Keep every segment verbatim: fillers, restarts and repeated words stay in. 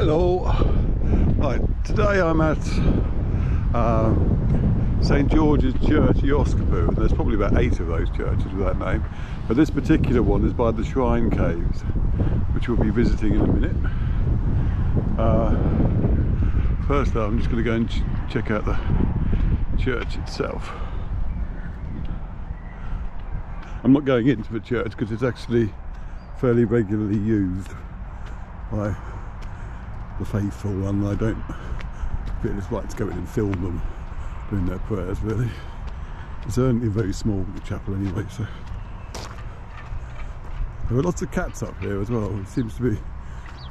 Hello. Right, today I'm at um, Saint George's Church, Geroskipou, and there's probably about eight of those churches with that name, but this particular one is by the Shrine Caves, which we'll be visiting in a minute. Uh, first though, I'm just going to go and ch check out the church itself. I'm not going into the church because it's actually fairly regularly used by the faithful, and I don't feel it's right to go in and film them doing their prayers, really. It's only very small, the chapel anyway, so. There are lots of cats up here as well. It seems to be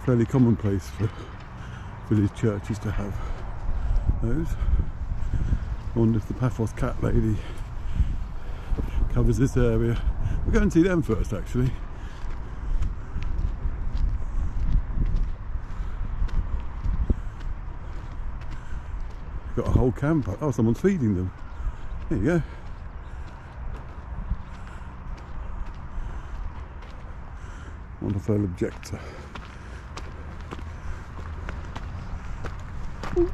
fairly commonplace for village churches to have those. I wonder if the Paphos cat lady covers this area. We'll go and see them first, actually. Got a whole camp. Oh, someone's feeding them. There you go. Wonderful objector. Ooh.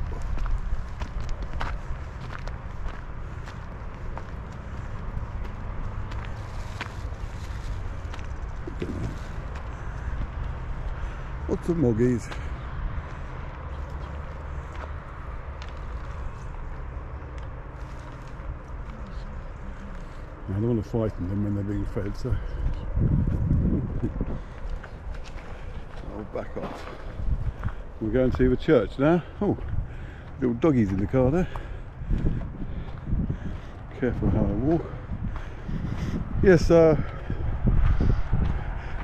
Lots of moggies. I don't want to frighten them when they're being fed, so I'll back off. We'll go and see the church now. Oh, little doggies in the car there. Careful how I walk. Yes, uh,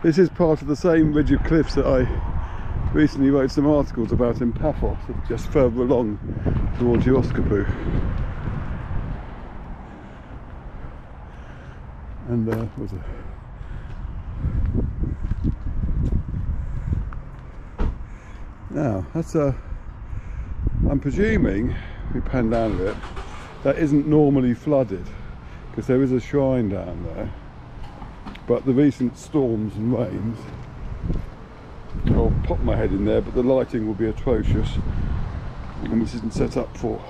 this is part of the same ridge of cliffs that I recently wrote some articles about in Paphos, just further along towards Geroskipou. And uh, what was it? Now that's a. Uh, I'm presuming we pan down a bit. That isn't normally flooded because there is a shrine down there. But the recent storms and rains. I'll pop my head in there, but the lighting will be atrocious, and this isn't set up for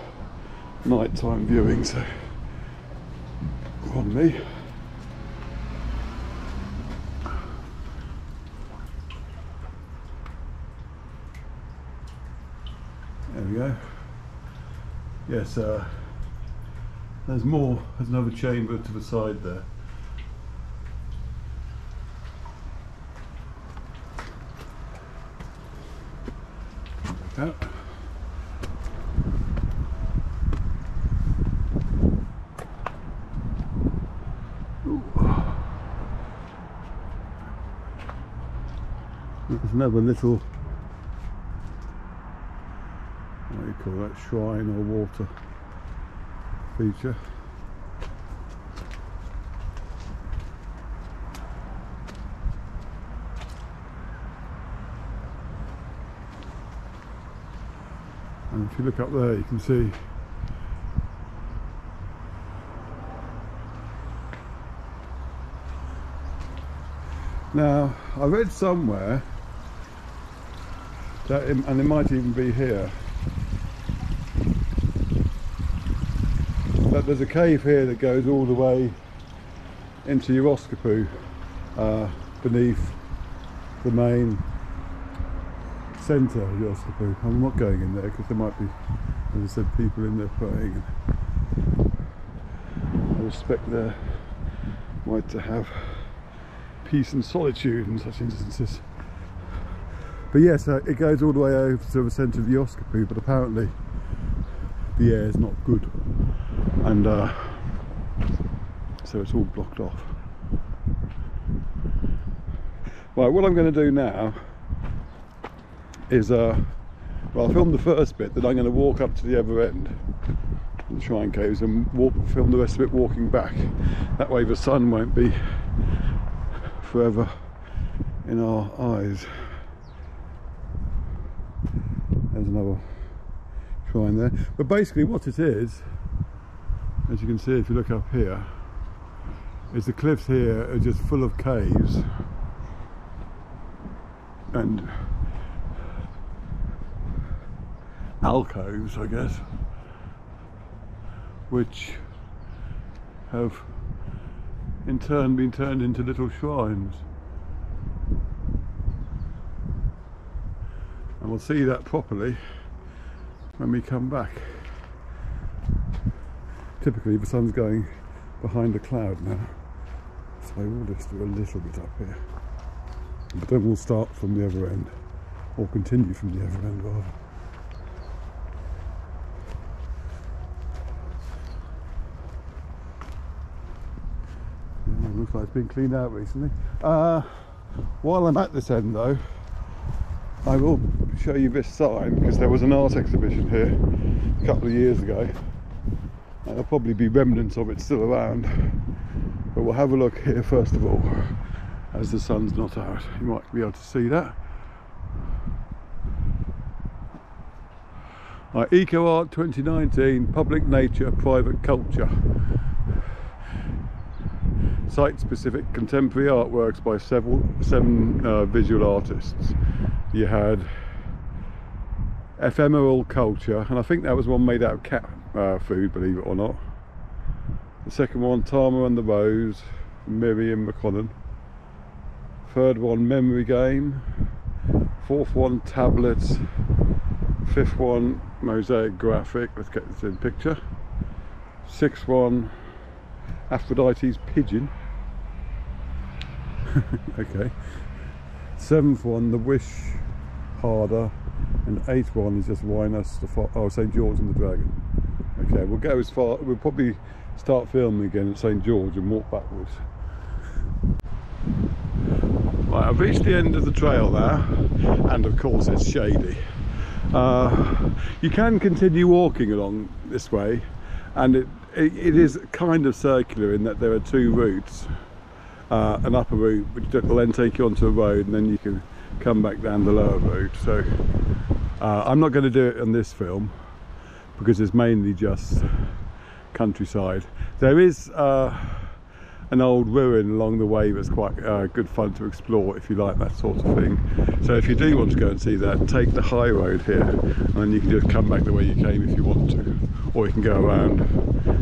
nighttime viewing. So, pardon me. There we go. Yes, uh, there's more. There's another chamber to the side there. Back out. Ooh. There's another little. What do you call that, shrine or water feature? And if you look up there, you can see now. I read somewhere that, it, and it might even be here. But there's a cave here that goes all the way into Geroskipou, uh, beneath the main centre of Geroskipou. I'm not going in there because there might be, as I said, people in there praying. I respect their right to have peace and solitude in such instances. But yes, uh, it goes all the way over to the centre of Geroskipou, but apparently the air is not good. And uh, so it's all blocked off. Right, what I'm going to do now is, uh, well, I'll film the first bit, then I'm going to walk up to the other end of the Shrine Caves and walk, film the rest of it walking back. That way the sun won't be forever in our eyes. There's another shrine there. But basically what it is, as you can see if you look up here, is the cliffs here are just full of caves, and alcoves, I guess, which have in turn been turned into little shrines. And we'll see that properly when we come back. Typically the sun's going behind a cloud now, so we'll just do a little bit up here, but then we'll start from the other end, or continue from the other end rather. Looks like it's been cleaned out recently. Uh, while I'm at this end though, I will show you this sign, because there was an art exhibition here a couple of years ago. There'll probably be remnants of it still around, but we'll have a look here first of all, as the sun's not out. You might be able to see that. All right, Eco Art twenty nineteen, Public Nature, Private Culture. Site-specific contemporary artworks by several seven uh, visual artists. You had Ephemeral Culture, and I think that was one made out of cat uh, food, believe it or not. The second one, Tama and the Rose, Miriam McConnell. Third one, Memory Game. Fourth one, Tablets. Fifth one, Mosaic Graphic. Let's get this in picture. Sixth one, Aphrodite's Pigeon. Okay. Seventh one, The Wish Harder, and eighth one is just Winus the Fox. Oh, Saint George and the Dragon. Okay, we'll go as far. We'll probably start filming again at Saint George and walk backwards. Right, I've reached the end of the trail now, and of course it's shady. Uh, you can continue walking along this way, and it. It is kind of circular in that there are two routes, uh, an upper route which will then take you onto a road, and then you can come back down the lower route. So uh, I'm not going to do it on this film because it's mainly just countryside. There is uh, an old ruin along the way that's quite uh, good fun to explore if you like that sort of thing. So if you do want to go and see that, take the high road here, and then you can just come back the way you came if you want to, or you can go around.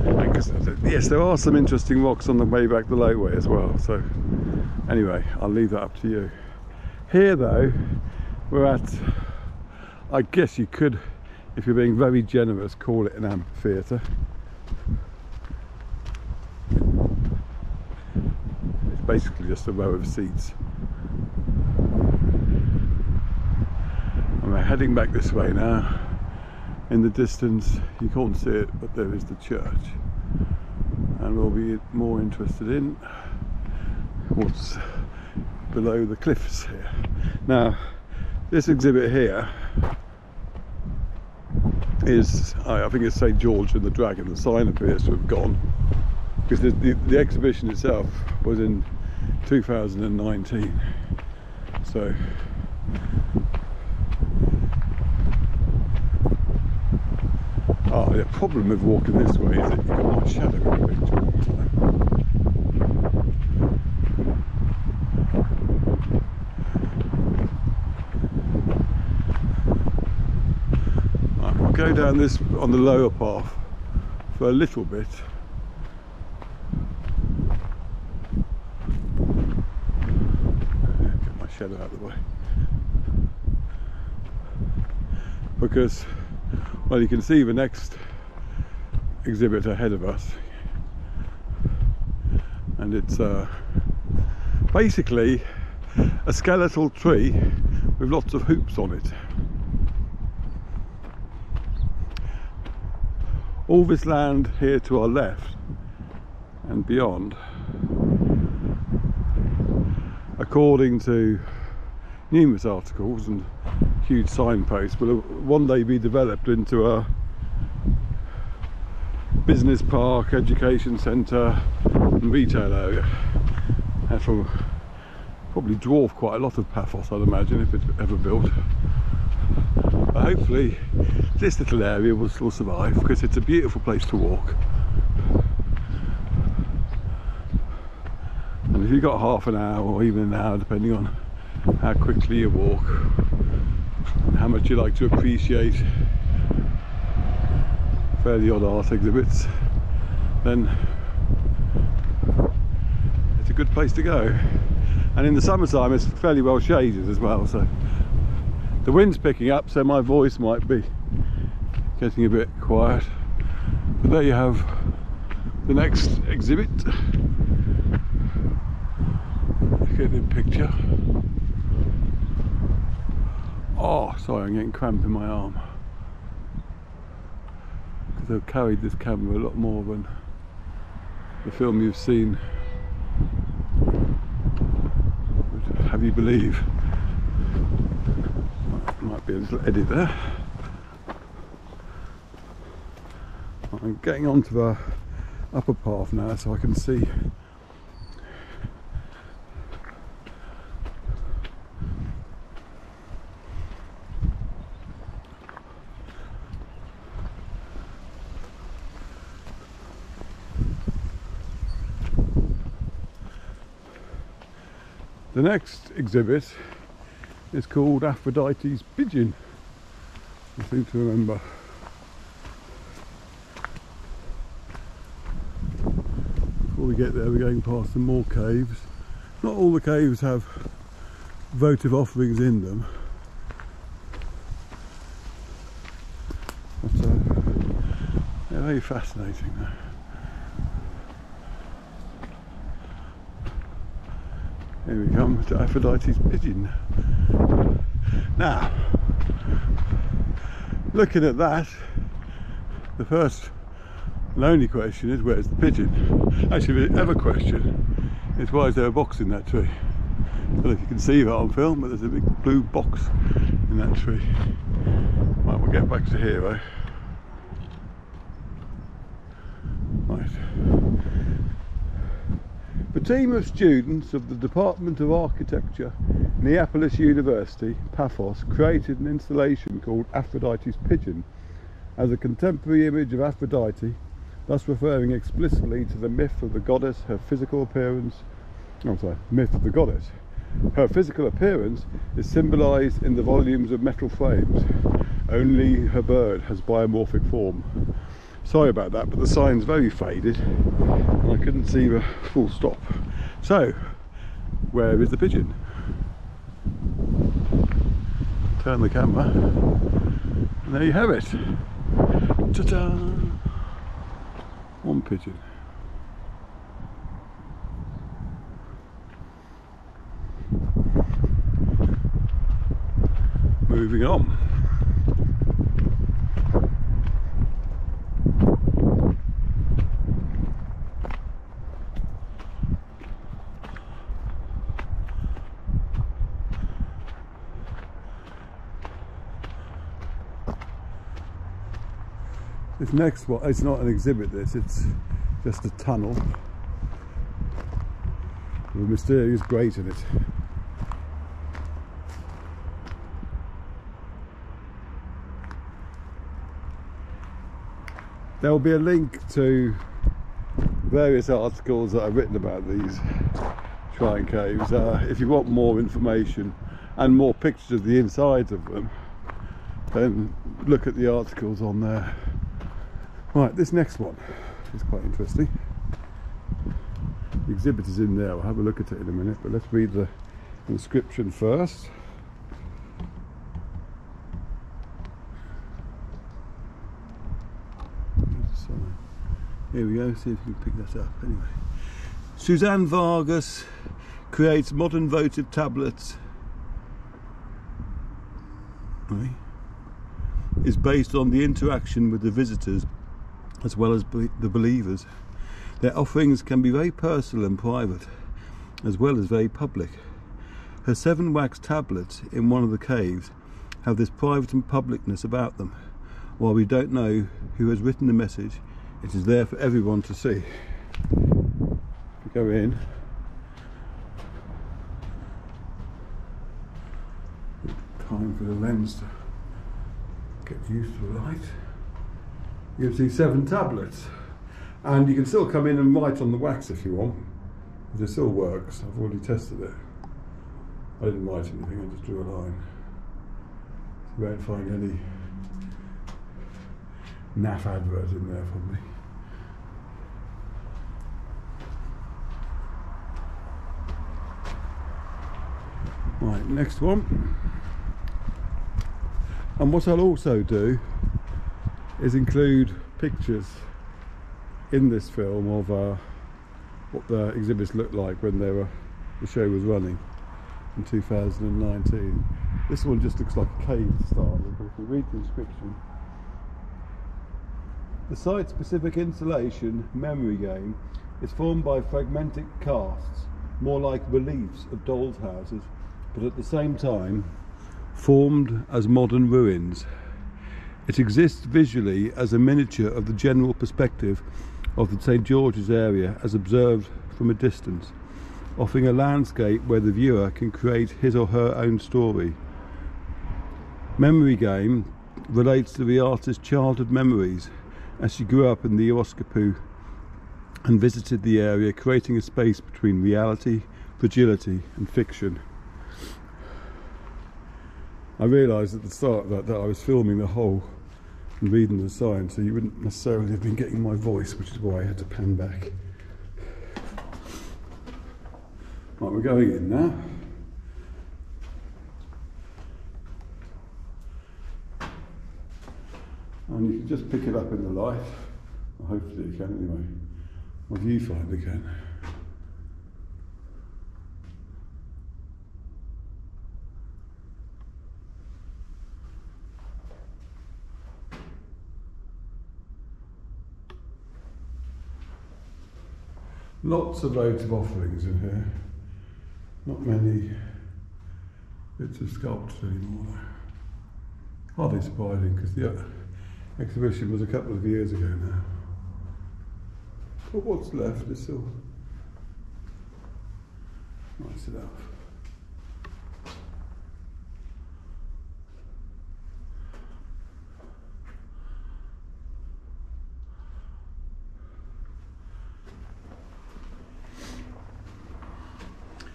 And yes, there are some interesting rocks on the way back the low way as well, so anyway, I'll leave that up to you. Here though, we're at, I guess you could, if you're being very generous, call it an amphitheatre. It's basically just a row of seats. And we're heading back this way now. In the distance, you can't see it, but there is the church, and we'll be more interested in what's below the cliffs here. Now, this exhibit here is, I think it's Saint George and the Dragon. The sign appears to have gone, because the, the, the exhibition itself was in two thousand nineteen, so the problem with walking this way is that you've got a shadow in the picture all the time. Right, I'll go down this on the lower path for a little bit. Get my shadow out of the way. Because, well, you can see the next exhibit ahead of us, and it's uh, basically a skeletal tree with lots of hoops on it. All this land here to our left and beyond, according to numerous articles and huge signposts, will one day be developed into a business park, education centre and retail area. That will probably dwarf quite a lot of Paphos, I'd imagine, if it's ever built. But hopefully this little area will still survive, because it's a beautiful place to walk. And if you've got half an hour or even an hour, depending on how quickly you walk, how much you like to appreciate where the other art exhibits, then it's a good place to go. And in the summertime it's fairly well shaded as well, so the wind's picking up, so my voice might be getting a bit quiet. But there you have the next exhibit. Look at the picture. Oh, sorry, I'm getting cramp in my arm. Because I've carried this camera a lot more than the film you've seen would have you believe. Might be a little edit there. I'm getting onto the upper path now so I can see the next exhibit. Is called Aphrodite's Pigeon, I seem to remember. Before we get there, we're going past some more caves. Not all the caves have votive offerings in them, but uh, they're very fascinating though. Here we come to Aphrodite's Pigeon. Now, looking at that, the first and only question is, where's the pigeon? Actually, the other question is, why is there a box in that tree? I don't know if you can see that on film, but there's a big blue box in that tree. Right, we'll get back to here though. The team of students of the Department of Architecture, Neapolis University, Paphos, created an installation called Aphrodite's Pigeon as a contemporary image of Aphrodite, thus referring explicitly to the myth of the goddess, her physical appearance, I'm sorry, myth of the goddess. Her physical appearance is symbolised in the volumes of metal frames. Only her bird has biomorphic form. Sorry about that, but the sign's very faded and I couldn't see the full stop. So, where is the pigeon? Turn the camera and there you have it. Ta-da! One pigeon. Moving on. This next one, it's not an exhibit this, it's just a tunnel with a mysterious grate in it. There will be a link to various articles that I've written about these shrine caves. Uh, if you want more information and more pictures of the insides of them, then look at the articles on there. Right, this next one is quite interesting. The exhibit is in there, we'll have a look at it in a minute, but let's read the inscription first. Here we go, see if you can pick that up anyway. Suzanne Vargas creates modern votive tablets. Right. Is based on the interaction with the visitors as well as be the believers. Their offerings can be very personal and private, as well as very public. Her seven wax tablets in one of the caves have this private and publicness about them. While we don't know who has written the message, it is there for everyone to see. If we go in, time for the lens to get used to the light. You can see seven tablets, and you can still come in and write on the wax if you want. It still works, I've already tested it. I didn't write anything, I just drew a line. You won't find any N A F advert in there for me. Right, next one. And what I'll also do is include pictures in this film of uh, what the exhibits looked like when they were, the show was running in two thousand nineteen. This one just looks like a cave to start with, but if you read the description. The site-specific installation, Memory Game, is formed by fragmented casts, more like reliefs of dolls' houses, but at the same time formed as modern ruins. It exists visually as a miniature of the general perspective of the Saint George's area as observed from a distance, offering a landscape where the viewer can create his or her own story. Memory Game relates to the artist's childhood memories as she grew up in the Geroskipou and visited the area, creating a space between reality, fragility and fiction. I realised at the start that, that I was filming the whole and reading the sign, so you wouldn't necessarily have been getting my voice, which is why I had to pan back. Right, we're going in now. And you can just pick it up in the light. Well, hopefully you can anyway. My viewfinder can. Lots of loads of offerings in here. Not many bits of sculpture anymore though. Hardly surprising because the exhibition was a couple of years ago now. But what's left is still nice enough.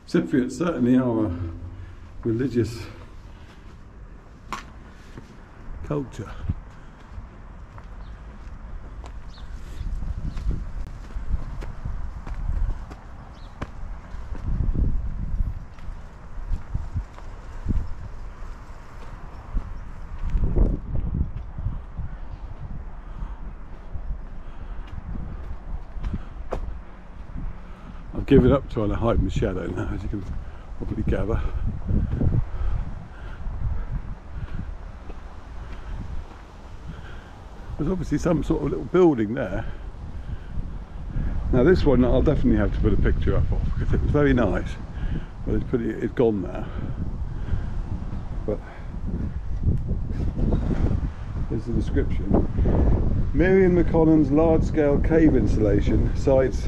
Cypriots certainly are a religious culture. Give it up trying to hide my shadow now, as you can probably gather. There's obviously some sort of little building there. Now this one I'll definitely have to put a picture up of because it was very nice, but it's pretty, it's gone now. But here's the description. Miriam McConnell's large-scale cave installation cites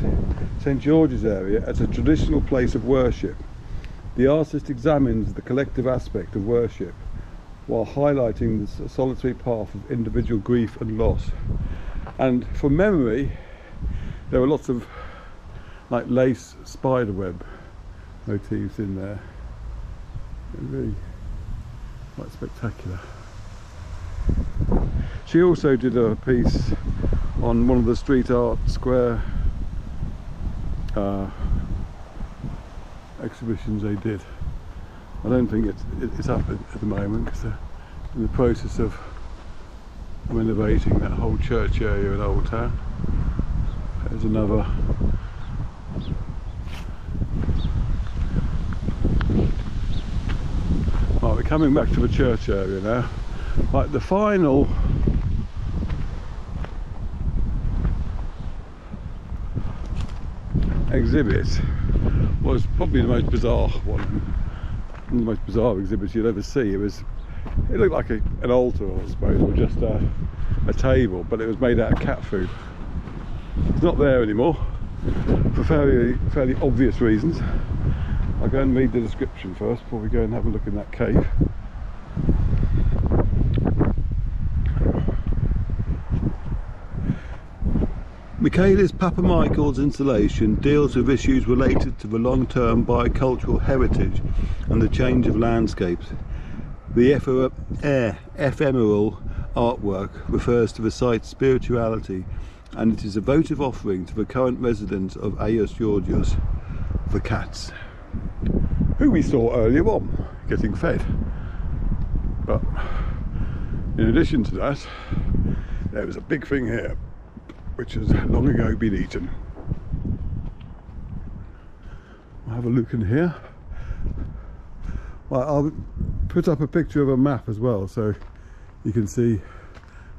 Saint George's area as a traditional place of worship. The artist examines the collective aspect of worship while highlighting the solitary path of individual grief and loss. And from memory, there were lots of like lace spiderweb motifs in there. Really quite spectacular. She also did a piece on one of the street art square uh, exhibitions they did. I don't think it's, it's up at, at the moment because they're in the process of renovating that whole church area in Old Town. There's another right, we're coming back to the church area now. Right, the final exhibit was probably the most bizarre one, one of the most bizarre exhibits you'll ever see. It was, it looked like a, an altar, I suppose, or just a, a table, but it was made out of cat food. It's not there anymore for fairly, fairly obvious reasons. I'll go and read the description first before we go and have a look in that cave. Michaelis Papa Michael's installation deals with issues related to the long-term biocultural heritage and the change of landscapes, the ephemeral artwork refers to the site's spirituality, and it is a votive offering to the current residents of Aios Georgios, the cats, who we saw earlier on getting fed. But in addition to that, there was a big thing here which has long ago been eaten. I'll have a look in here. Well, I'll put up a picture of a map as well so you can see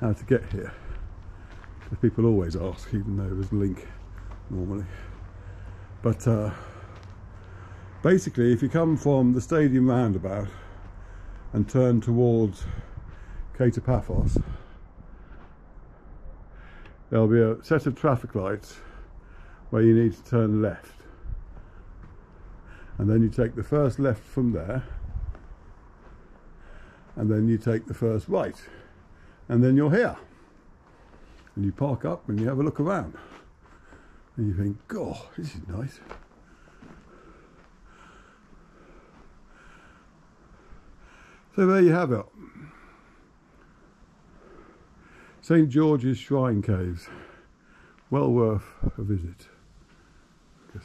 how to get here. People always ask, even though there's a link normally. But uh, basically, if you come from the stadium roundabout and turn towards Ktima Pafos, there'll be a set of traffic lights where you need to turn left, and then you take the first left from there, and then you take the first right, and then you're here. And you park up and you have a look around and you think, oh, this is nice. So there you have it, Saint George's Shrine Caves, well worth a visit. Yes.